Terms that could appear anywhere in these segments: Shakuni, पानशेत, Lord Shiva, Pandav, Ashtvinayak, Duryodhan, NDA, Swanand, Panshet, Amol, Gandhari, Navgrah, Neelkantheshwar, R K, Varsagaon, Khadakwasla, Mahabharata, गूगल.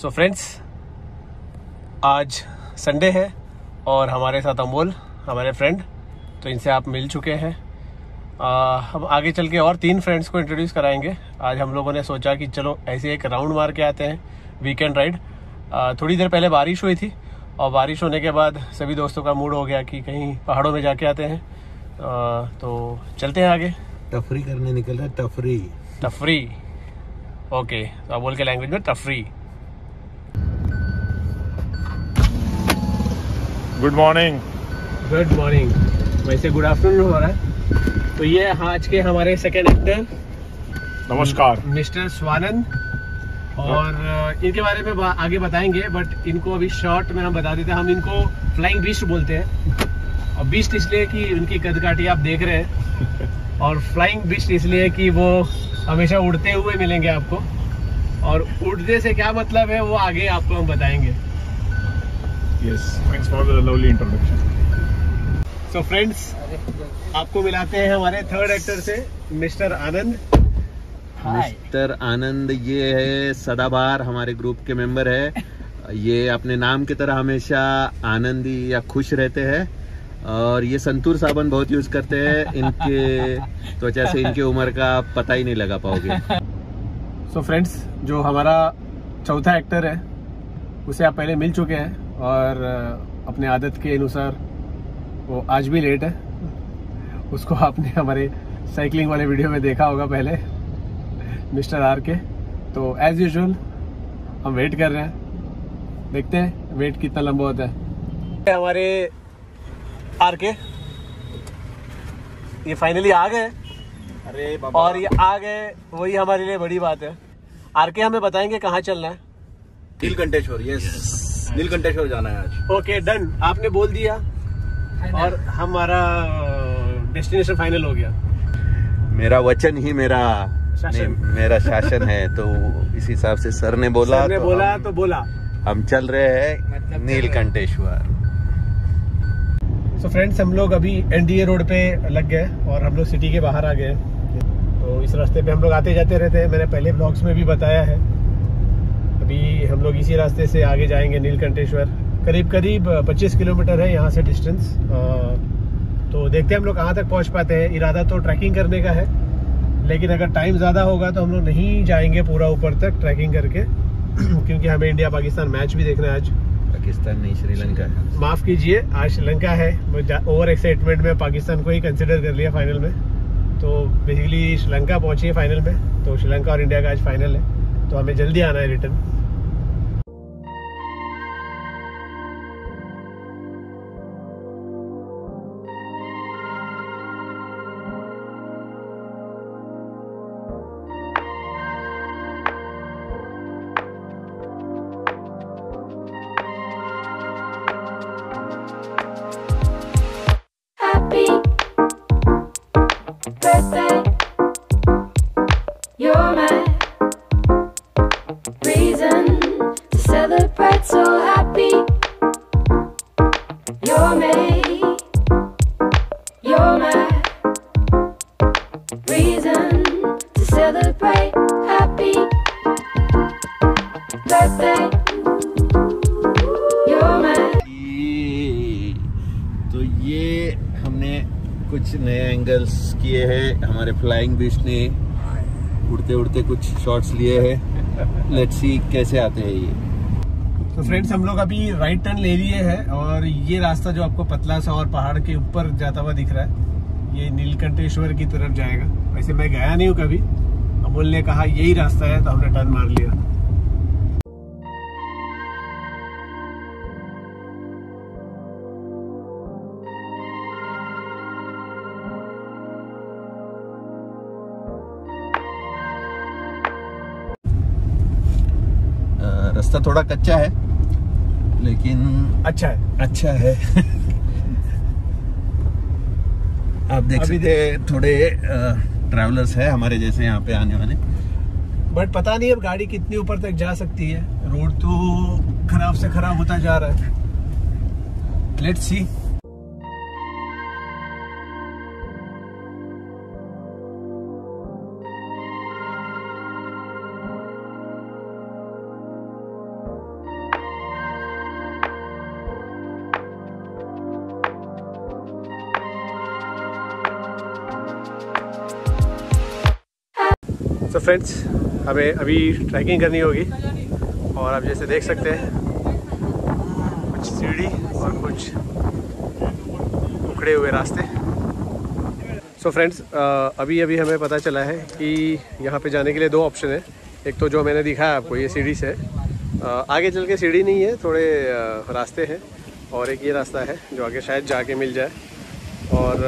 So friends, आज Sunday है और हमारे साथ अमोल हमारे फ्रेंड, तो इनसे आप मिल चुके हैं। हम आगे चल के और तीन फ्रेंड्स को इंट्रोड्यूस कराएंगे। आज हम लोगों ने सोचा कि चलो ऐसे एक राउंड मार के आते हैं, वीकेंड राइड। थोड़ी देर पहले बारिश हुई थी और बारिश होने के बाद सभी दोस्तों का मूड हो गया कि कहीं पहाड़ों में जाके आते हैं। तो चलते हैं आगे, टफरी करने निकल रहा है। टफरी ओके, तो बोल के लैंग्वेज में टफरी। गुड मॉर्निंग, वैसे गुड आफ्टरनून हो रहा है। तो ये आज के हमारे सेकेंड एक्टर, नमस्कार, मिस्टर स्वानंद, और इनके बारे में आगे बताएंगे, बट इनको अभी शॉर्ट में हम बता देते हैं। हम इनको फ्लाइंग बीस्ट बोलते हैं, और बीस्ट इसलिए कि उनकी कदकाठी आप देख रहे हैं, और फ्लाइंग बीस्ट इसलिए कि वो हमेशा उड़ते हुए मिलेंगे आपको। और उड़ने से क्या मतलब है वो आगे आपको हम बताएंगे। Yes, thanks for the lovely introduction. So friends, आपको मिलाते हैं हमारे थर्ड एक्टर से, मिस्टर आनंद। मिस्टर आनंद ये है सदाबहार हमारे ग्रुप के मेंबर है। ये अपने नाम की तरह हमेशा आनंदी या खुश रहते हैं, और ये संतूर साबन बहुत यूज करते हैं। इनके त्वचा से इनके उम्र का पता ही नहीं लगा पाओगे। सो फ्रेंड्स, जो हमारा चौथा एक्टर है उसे आप पहले मिल चुके हैं, और अपने आदत के अनुसार वो आज भी लेट है। उसको आपने हमारे साइकिलिंग वाले वीडियो में देखा होगा पहले, मिस्टर आर के। तो एज यूजुअल हम वेट कर रहे हैं, देखते हैं वेट कितना लंबा होता है। हमारे आर के ये फाइनली आ गए, अरे बाबा, और ये आ गए, वही हमारे लिए बड़ी बात है। आर के हमें बताएंगे कहाँ चलना है। नीलकंठेश्वर, यस, नीलकंठेश्वर जाना है आज। ओके डन, आपने बोल दिया और हमारा डेस्टिनेशन फाइनल हो गया। मेरा वचन ही मेरा शासन है, तो इस हिसाब से सर ने बोला तो हम चल रहे हैं मतलब नीलकंठेश्वर। सो फ्रेंड्स, हम लोग अभी एनडीए रोड पे लग गए और हम लोग सिटी के बाहर आ गए। तो इस रास्ते पे हम लोग आते जाते रहते हैं, मैंने पहले ब्लॉग्स में भी बताया है। अभी हम लोग इसी रास्ते से आगे जाएंगे नीलकंठेश्वर। करीब 25 किलोमीटर है यहाँ से डिस्टेंस। तो देखते हैं हम लोग कहाँ तक पहुँच पाते हैं। इरादा तो ट्रैकिंग करने का है, लेकिन अगर टाइम ज़्यादा होगा तो हम लोग नहीं जाएंगे पूरा ऊपर तक ट्रैकिंग करके, क्योंकि हमें इंडिया पाकिस्तान मैच भी देखना है आज। पाकिस्तान नहीं, श्रीलंका है, माफ़ कीजिए, आज श्रीलंका है। ओवर एक्साइटमेंट में पाकिस्तान को ही कंसिडर कर लिया फाइनल में, तो बेसिकली श्रीलंका पहुंची है फाइनल में। तो श्रीलंका और इंडिया का आज फाइनल है, तो हमें जल्दी आना है रिटर्न। कुछ नए एंगल्स किए हैं हमारे फ्लाइंग बीस्ट ने, उड़ते उड़ते कुछ शॉट्स लिए हैं। लेट्स सी कैसे आते हैं ये। तो फ्रेंड्स, हम लोग अभी राइट टर्न ले लिए हैं, और ये रास्ता जो आपको पतला सा और पहाड़ के ऊपर जाता हुआ दिख रहा है, ये नीलकंठेश्वर की तरफ जाएगा। वैसे मैं गया नहीं हूँ कभी, अमोल ने कहा यही रास्ता है, तो हमने टर्न मार लिया। रास्ता थोड़ा कच्चा है, लेकिन अच्छा है। आप देख सकते हैं थोड़े ट्रैवलर्स है हमारे जैसे यहाँ पे आने वाले, बट पता नहीं अब गाड़ी कितनी ऊपर तक जा सकती है। रोड तो खराब से खराब होता जा रहा है, लेट्स सी। सो फ्रेंड्स, हमें अभी ट्रैकिंग करनी होगी और आप जैसे देख सकते हैं कुछ सीढ़ी और कुछ उखड़े हुए रास्ते। सो फ्रेंड्स, अभी अभी हमें पता चला है कि यहाँ पे जाने के लिए दो ऑप्शन है। एक तो जो मैंने दिखाया आपको, ये सीढ़ी से आगे चल के सीढ़ी नहीं है, थोड़े रास्ते हैं, और एक ये रास्ता है जो आगे शायद जाके मिल जाए। और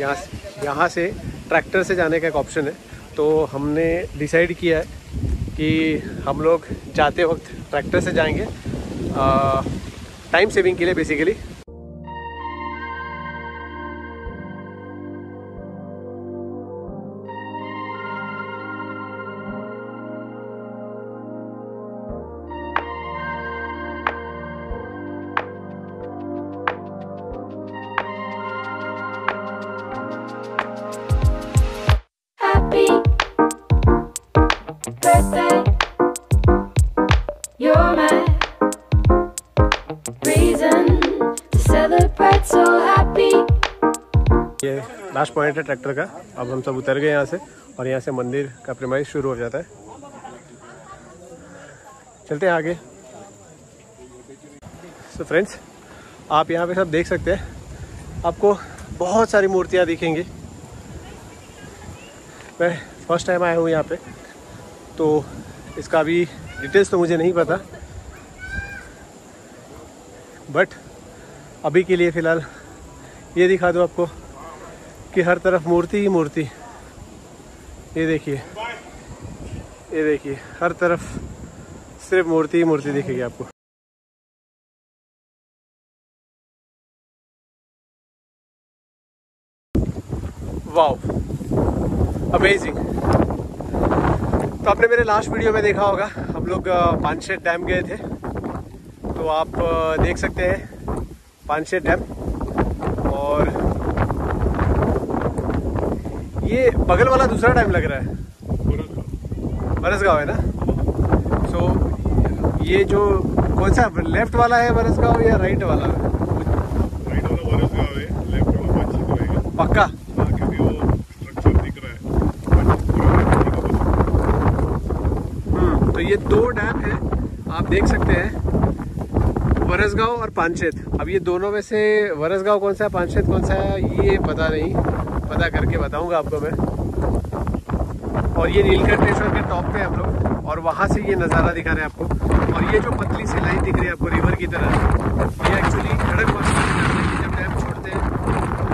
यहाँ से ट्रैक्टर से जाने का एक ऑप्शन है। तो हमने डिसाइड किया है कि हम लोग जाते वक्त ट्रैक्टर से जाएंगे, टाइम सेविंग के लिए बेसिकली। ये लास्ट पॉइंट है ट्रैक्टर का। अब हम सब उतर गए यहाँ से और यहाँ से मंदिर का प्रीमाइस शुरू हो जाता है। चलते हैं आगे। सो फ्रेंड्स, आप यहाँ पे सब देख सकते हैं, आपको बहुत सारी मूर्तियाँ दिखेंगी। मैं फर्स्ट टाइम आया हूँ यहाँ पे, तो इसका अभी डिटेल्स तो मुझे नहीं पता, बट अभी के लिए फ़िलहाल ये दिखा दो आपको कि हर तरफ मूर्ति ही मूर्ति। ये देखिए, ये देखिए, हर तरफ सिर्फ मूर्ति ही मूर्ति दिखेगी आपको। Wow, amazing. तो आपने मेरे लास्ट वीडियो में देखा होगा, हम लोग पानशेट डैम गए थे। तो आप देख सकते हैं पानशेट डैम, और ये बगल वाला दूसरा डैम लग रहा है, वरसगांव है ना। सो ये जो कौन सा, लेफ्ट वाला है वरसगांव या राइट वाला है? राइट वाला वरसगांव है, लेफ्ट वाला पानशेत रहेगा पक्का। हाँ, क्योंकि वो स्ट्रक्चर दिख रहा है। तो ये दो डैम है, आप देख सकते हैं, वरसगांव और पानशेत। अब ये दोनों में से वरसगांव कौन सा है, पानशेत कौन सा है, ये पता नहीं, पता करके बताऊंगा आपको मैं। और ये नीलकंठेश्वर के टॉप पे हम लोग, और वहाँ से ये नज़ारा दिखा रहे हैं आपको। और ये जो पतली सी लाइन दिख रही है आपको रिवर की तरह, ये एक्चुअली खड़क वाली है। जब डैम छोड़ते हैं तो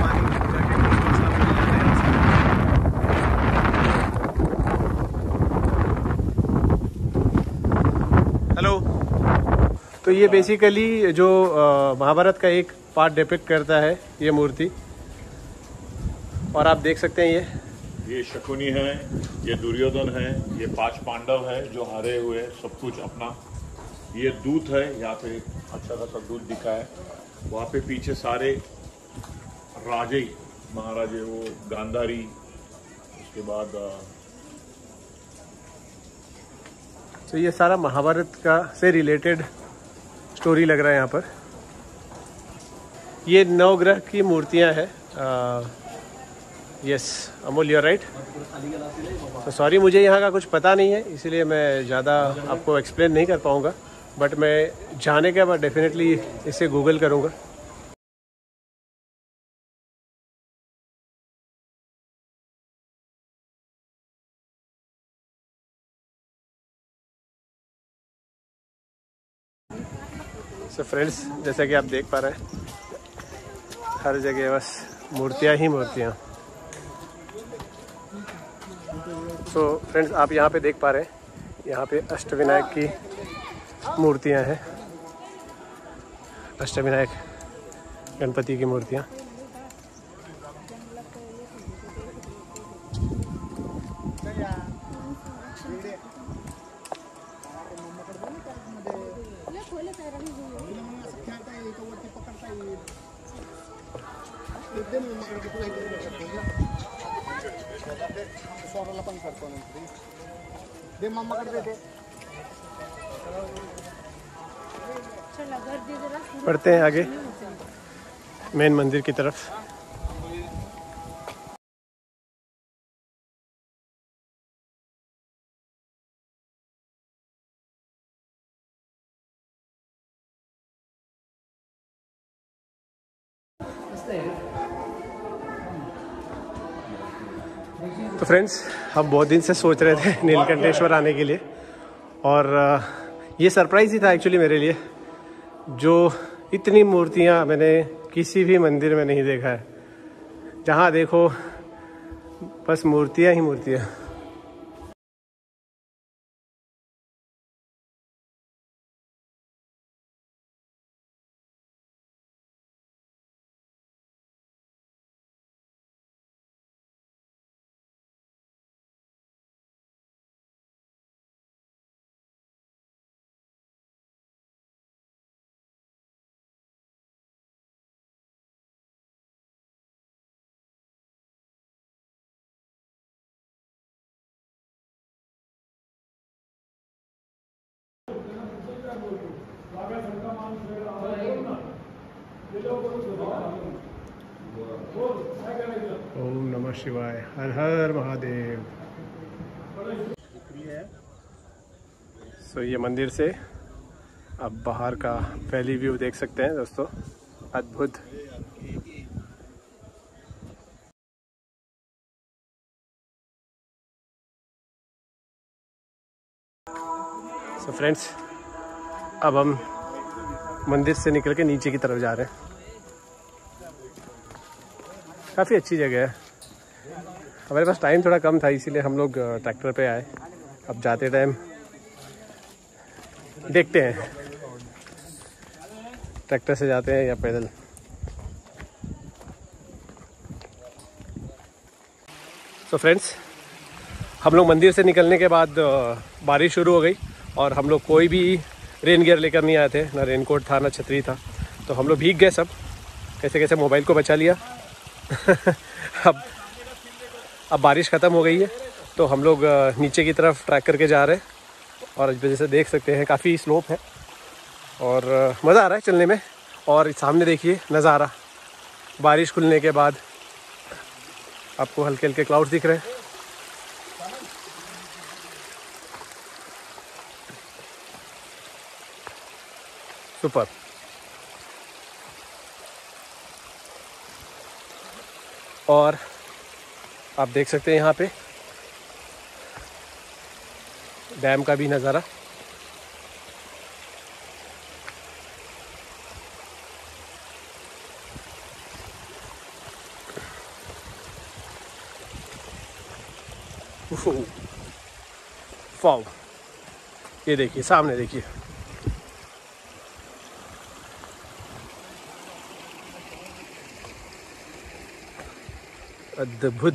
पानी जाके। हेलो। तो ये बेसिकली जो महाभारत का एक पार्ट डिपिक्ट करता है ये मूर्ति, और आप देख सकते हैं ये शकुनी है, ये दुर्योधन है, ये 5 पांडव है जो हारे हुए सब कुछ अपना। ये दूत है, यहाँ पे अच्छा खासा दूत दिखा है। वहाँ पे पीछे सारे राजे महाराजे, वो गांधारी, उसके बाद तो ये सारा महाभारत का से रिलेटेड स्टोरी लग रहा है यहाँ पर। ये नवग्रह की मूर्तियाँ हैं। Yes Amol, you're right. तो सॉरी, मुझे यहाँ का कुछ पता नहीं है, इसीलिए मैं ज़्यादा आपको एक्सप्लेन नहीं कर पाऊँगा, बट मैं जाने के बाद डेफिनेटली इसे गूगल करूँगा। तो फ्रेंड्स, जैसा कि आप देख पा रहे हैं, हर जगह बस मूर्तियां ही मूर्तियां। तो फ्रेंड्स, आप यहां पे देख पा रहे हैं, यहां पे अष्टविनायक की मूर्तियां हैं, अष्टविनायक गणपति की मूर्तियां। पढ़ते हैं आगे मेन मंदिर की तरफ। तो फ्रेंड्स, हम बहुत दिन से सोच रहे थे नीलकंठेश्वर आने के लिए, और ये सरप्राइज़ ही था एक्चुअली मेरे लिए। जो इतनी मूर्तियाँ मैंने किसी भी मंदिर में नहीं देखा है, जहाँ देखो बस मूर्तियाँ ही मूर्तियाँ। ओम नमः शिवाय, हर हर महादेव। सो ये मंदिर से अब बाहर का वैली व्यू देख सकते हैं दोस्तों, अद्भुत। सो फ्रेंड्स, अब हम मंदिर से निकल के नीचे की तरफ जा रहे हैं। काफ़ी अच्छी जगह है। हमारे पास टाइम थोड़ा कम था, इसीलिए हम लोग ट्रैक्टर पे आए। अब जाते टाइम देखते हैं ट्रैक्टर से जाते हैं या पैदल। तो फ्रेंड्स, हम लोग मंदिर से निकलने के बाद बारिश शुरू हो गई, और हम लोग कोई भी रेन गियर लेकर नहीं आए थे, ना रेनकोट था ना छतरी था, तो हम लोग भीग गए सब। कैसे कैसे मोबाइल को बचा लिया। अब बारिश ख़त्म हो गई है, तो हम लोग नीचे की तरफ ट्रैक करके जा रहे हैं। और जैसे देख सकते हैं काफ़ी स्लोप है, और मज़ा आ रहा है चलने में। और सामने देखिए नज़ारा, बारिश खुलने के बाद आपको हल्के हल्के क्लाउड्स दिख रहे हैं। सुपर। और आप देख सकते हैं यहाँ पे डैम का भी नज़ारा। वाव, ये देखिए सामने देखिए। अद्भुत।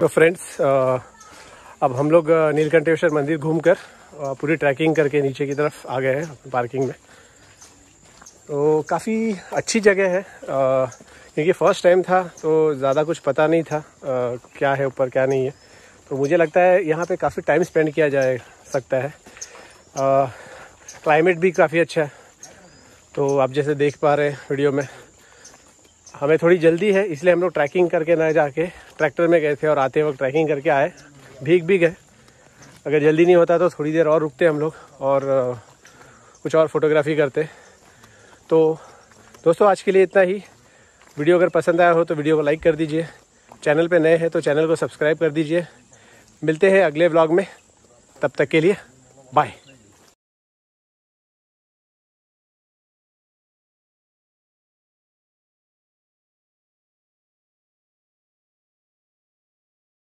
तो फ्रेंड्स, अब हम लोग नीलकंठेश्वर मंदिर घूमकर पूरी ट्रैकिंग करके नीचे की तरफ आ गए हैं पार्किंग में। तो काफ़ी अच्छी जगह है, क्योंकि फ़र्स्ट टाइम था तो ज़्यादा कुछ पता नहीं था क्या है ऊपर क्या नहीं है। तो मुझे लगता है यहाँ पे काफ़ी टाइम स्पेंड किया जा सकता है। क्लाइमेट भी काफ़ी अच्छा है, तो आप जैसे देख पा रहे हैं वीडियो में। हमें थोड़ी जल्दी है, इसलिए हम लोग ट्रैकिंग करके ना जाके ट्रैक्टर में गए थे, और आते वक्त ट्रैकिंग करके आए, भीग भी गए। अगर जल्दी नहीं होता तो थोड़ी देर और रुकते हम लोग, और कुछ और फोटोग्राफी करते। तो दोस्तों, आज के लिए इतना ही। वीडियो अगर पसंद आया हो तो वीडियो को लाइक कर दीजिए, चैनल पे नए हैं तो चैनल को सब्सक्राइब कर दीजिए। मिलते हैं अगले व्लॉग में, तब तक के लिए बाय।